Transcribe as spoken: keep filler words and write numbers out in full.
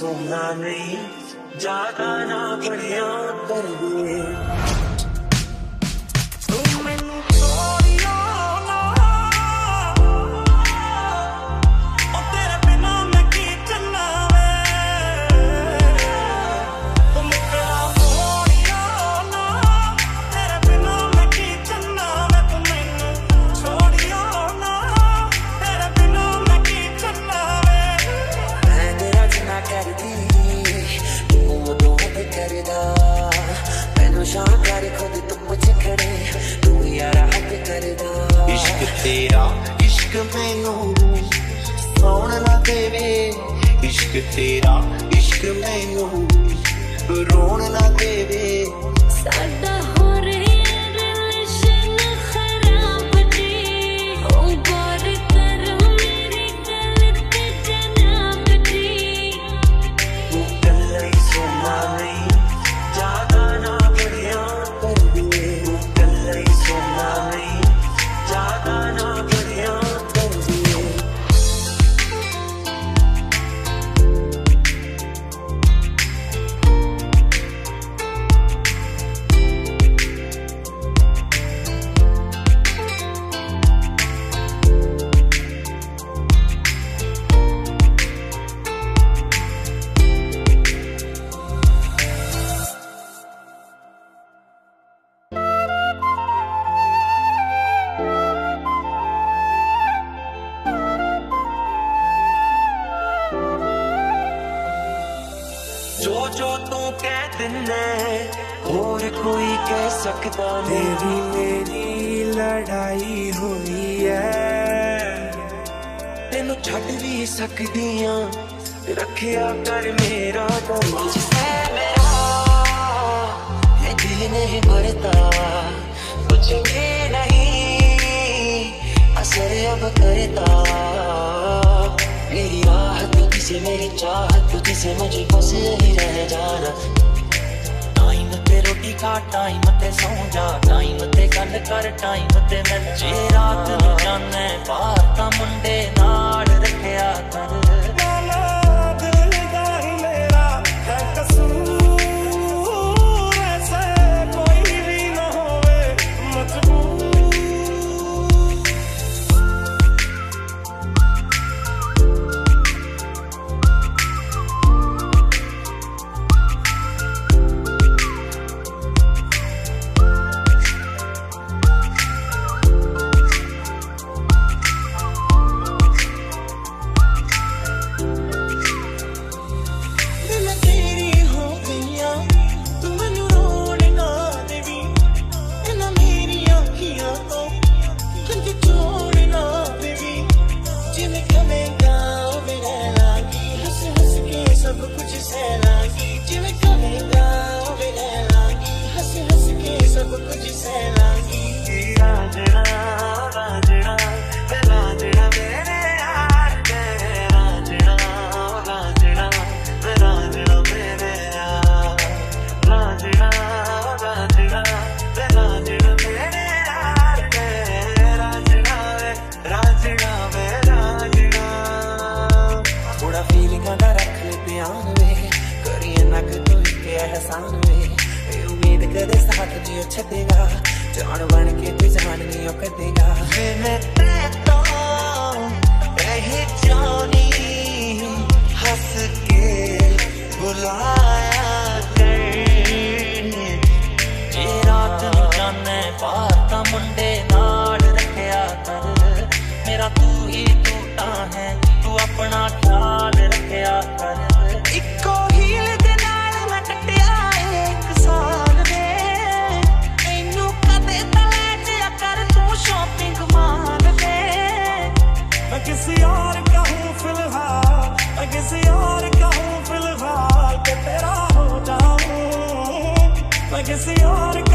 सुनाने जाता ना पड़िया पर हुए। इश्क तेरा इश्क मैनू सोण ना देवे, इश्क तेरा इश्क मैनू रोण ना देवे। साडा हो रहा रिलेशन खराब जी, ओ गौर करो मेरी गलती जनाब जी। तू कल्ला ही सोना नहीं ज्यादा ना बढ़िया पर हुए, तू कल्ला ही सोना नहीं ज्यादा ना बढ़िया कर दिए। जो जो तू कह दिने और कोई कह सकता नहीं। तेरी मेरी लड़ाई हुई है, तेनू छड़ भी सकदियां, रखिया कर मेरा दम। तुझसे मेरा ये दिल नहीं भरता, तुझे नहीं असर अब करता। मेरी राहत तुझसे, मेरी चाहत तुझसे, मुझे बस यही रह जाना। टाइम ते रोटी खा, टाइम ते सो जा, टाइम ते गल कर, टाइम ते मैं जे रात नूं जाने बाहर तां मुंडे नाल रखिया कर। जान बन के तू जान नहीं ओ कदेगा। मैं तो रह जानी हंस के बुलाया करने, जे रात नूं जाने बाहर तां मुंडे नाल रखिया कर। मेरा तू ही टूटा है, तू अपना ख्याल रखिया कर। इको हील दे नाल मैं कटिया एक साथ किसी और का हूँ फिलहाल, किसी और का हूँ फिलहाल, तेरा हो जाऊँ मैं किसी और।